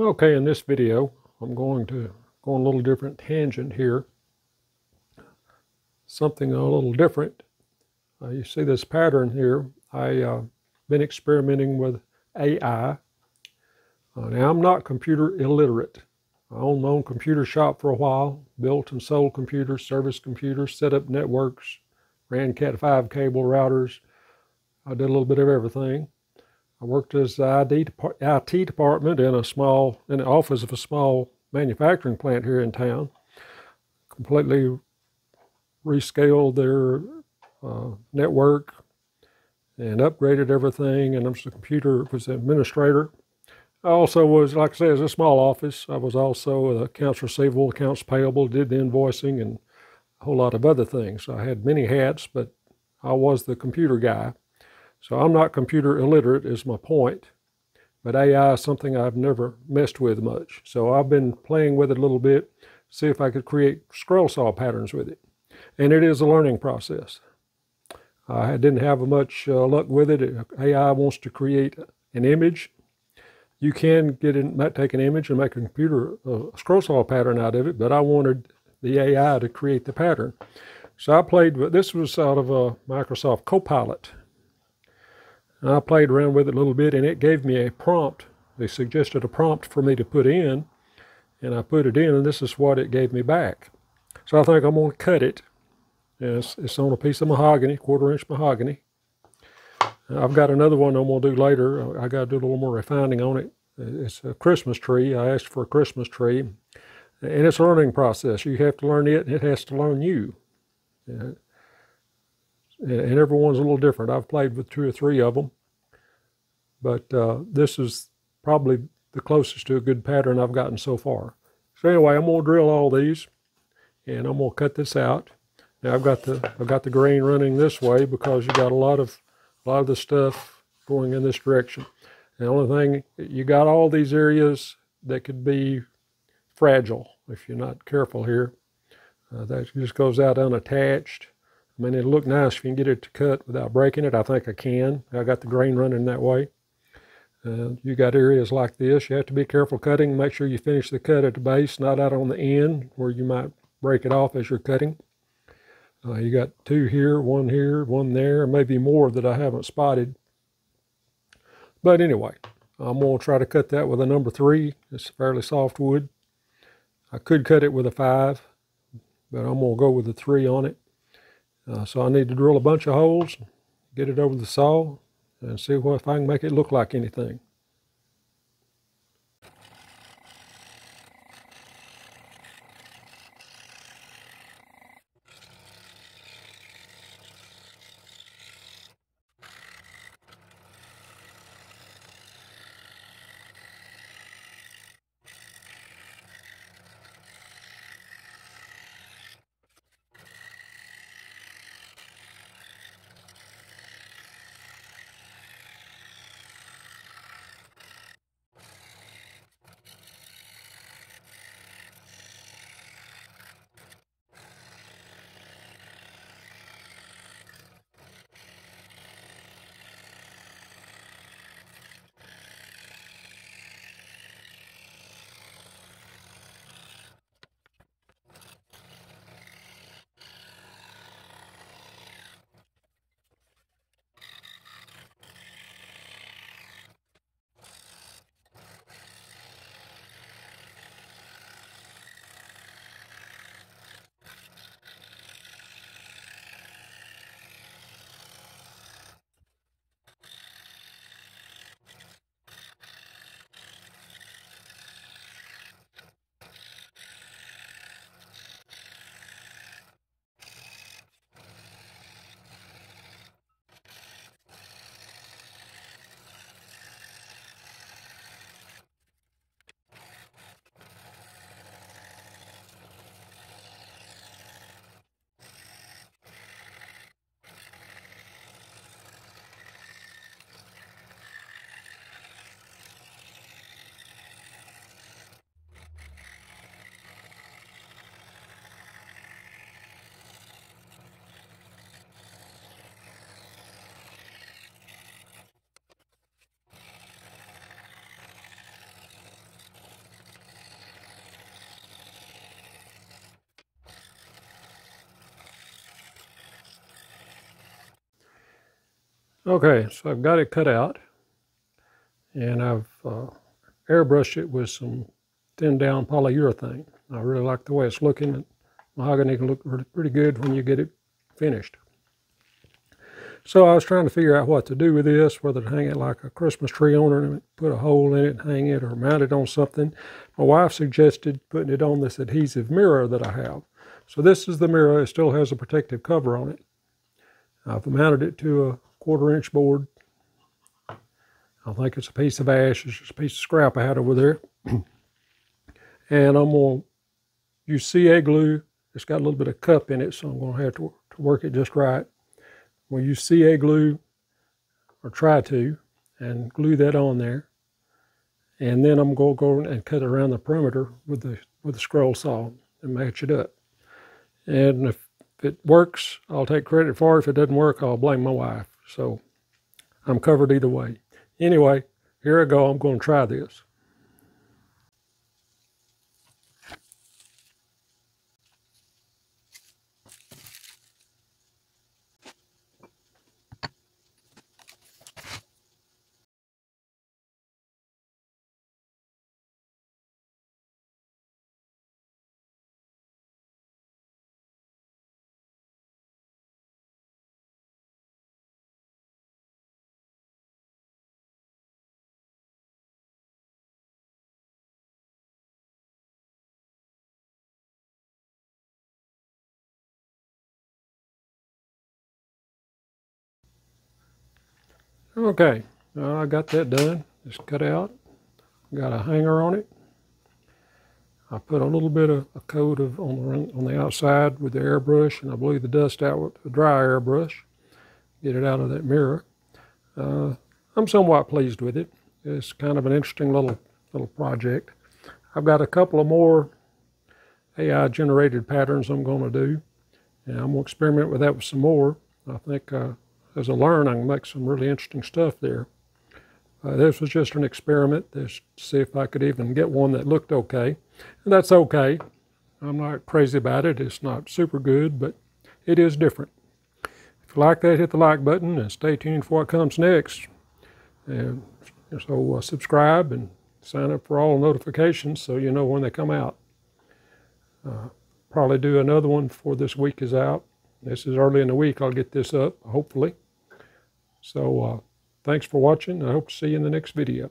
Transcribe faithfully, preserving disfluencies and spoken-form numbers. Okay, in this video, I'm going to go on a little different tangent here. Something a little different. Uh, you see this pattern here. I've uh, been experimenting with A I. Uh, now, I'm not computer illiterate. I owned my own computer shop for a while, built and sold computers, serviced computers, set up networks, ran Cat five cable routers. I did a little bit of everything. I worked as the I T department in a small, in the office of a small manufacturing plant here in town. Completely rescaled their uh, network and upgraded everything. And I'm just a computer was an administrator. I also was, like I said, as a small office. I was also the accounts receivable, accounts payable, did the invoicing, and a whole lot of other things. I had many hats, but I was the computer guy. So I'm not computer illiterate is my point, but A I is something I've never messed with much. So I've been playing with it a little bit, see if I could create scroll saw patterns with it. And it is a learning process. I didn't have much uh, luck with it. A I wants to create an image. You can get in, might take an image and make a computer uh, scroll saw pattern out of it, but I wanted the A I to create the pattern. So I played with, this was out of a Microsoft Copilot. I played around with it a little bit, and it gave me a prompt. They suggested a prompt for me to put in, and I put it in, and this is what it gave me back. So I think I'm going to cut it. It's, it's on a piece of mahogany, quarter-inch mahogany. I've got another one I'm going to do later. I got to do a little more refining on it. It's a Christmas tree. I asked for a Christmas tree, and it's a learning process. You have to learn it, and it has to learn you. Yeah. And everyone's a little different. I've played with two or three of them, but uh, this is probably the closest to a good pattern I've gotten so far. So anyway, I'm gonna drill all these, and I'm gonna cut this out. Now I've got the I've got the grain running this way because you got a lot of a lot of the stuff going in this direction. And the only thing, you got all these areas that could be fragile if you're not careful here. Uh, that just goes out unattached. I mean, it'll look nice if you can get it to cut without breaking it. I think I can. I got the grain running that way. Uh, you got areas like this. You have to be careful cutting. Make sure you finish the cut at the base, not out on the end where you might break it off as you're cutting. Uh, you got two here, one here, one there, maybe more that I haven't spotted. But anyway, I'm going to try to cut that with a number three. It's fairly soft wood. I could cut it with a five, but I'm going to go with a three on it. Uh, so I need to drill a bunch of holes, get it over the saw, and see what, if I can make it look like anything. Okay, so I've got it cut out, and I've uh, airbrushed it with some thinned down polyurethane. I really like the way it's looking. Mahogany can look pretty good when you get it finished. So I was trying to figure out what to do with this, whether to hang it like a Christmas tree ornament, put a hole in it, hang it, or mount it on something. My wife suggested putting it on this adhesive mirror that I have. So this is the mirror. It still has a protective cover on it. I've mounted it to a quarter inch board. I think it's a piece of ash. It's just a piece of scrap I had over there. And I'm going to use C A glue. It's got a little bit of cup in it, so I'm going to have to, to work it just right. We'll use C A glue, or try to, and glue that on there. And then I'm going to go and cut around the perimeter with the, with the scroll saw and match it up. And if it works, I'll take credit for it. If it doesn't work, I'll blame my wife. So I'm covered either way. Anyway, here I go. I'm going to try this. Okay, uh, I got that done. Just cut out. Got a hanger on it. I put a little bit of a coat of on the on the outside with the airbrush, and I blew the dust out with a dry airbrush. Get it out of that mirror. Uh, I'm somewhat pleased with it. It's kind of an interesting little little project. I've got a couple of more A I generated patterns I'm going to do, and I'm going to experiment with that with some more. I think. Uh, As I learn, I can make some really interesting stuff there. Uh, this was just an experiment to see if I could even get one that looked okay. And that's okay. I'm not crazy about it. It's not super good, but it is different. If you like that, hit the like button and stay tuned for what comes next. And so uh, subscribe and sign up for all notifications so you know when they come out. Uh, probably do another one before this week is out. This is early in the week. I'll get this up, hopefully. So uh, thanks for watching. I hope to see you in the next video.